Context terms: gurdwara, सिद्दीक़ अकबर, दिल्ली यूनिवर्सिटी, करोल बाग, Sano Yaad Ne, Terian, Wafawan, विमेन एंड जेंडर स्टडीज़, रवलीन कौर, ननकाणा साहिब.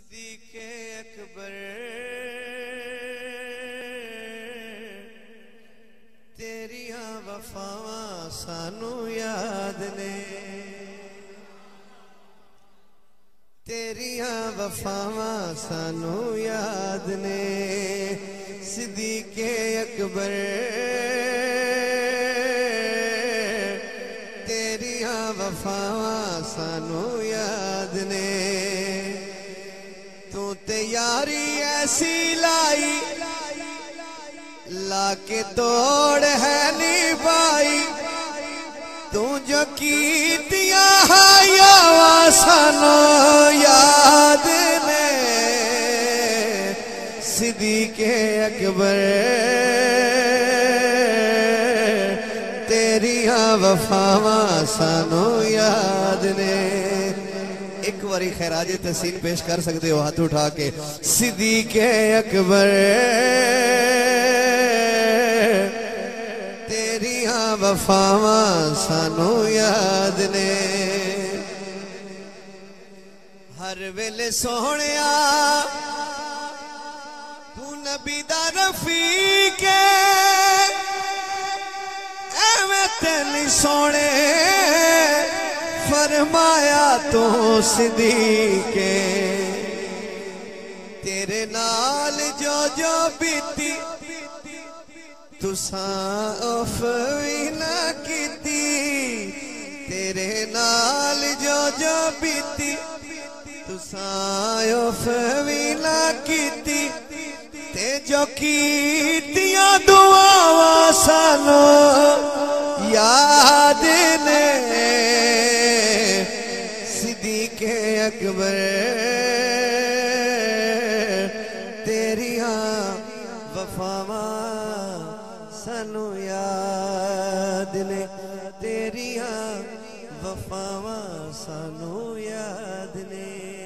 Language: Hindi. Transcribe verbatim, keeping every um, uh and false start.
सिद्दीक़े अकबर तेरियां वफावां सानू याद ने, तेरियां वफावां सानू याद ने। सिद्दीक़े अकबर तेरियां वफावां सानू याद ने। तू ते यारी ऐसी लाई लाके दौड़ है निभाई, तू जो कीतिया हाया सानो याद ने। सिद्दीक़े अकबर तेरियां वफावां सानो याद ने। एक बारी खैराजे तहसीन पेश कर सकते हो हाथ उठा के। सिद्दीक़े अकबर तेरियां वफावां सानू याद ने। हर वेले सोहणिया तू नबी दा रफीक ऐ, मैं तेरी सोहणे फरमाया तो सिद्दीक़े। तेरे नाल जो जो बीती तुसा अफवी ना कीती, तेरे नाल जो जो बीती तुसा अफवी ना कीती। ते जो कीतियां दुआवां सानो याद ने। सिद्दीक़े अकबर तेरियां वफावां सानू याद ने, तेरियां वफावां सानू याद ने।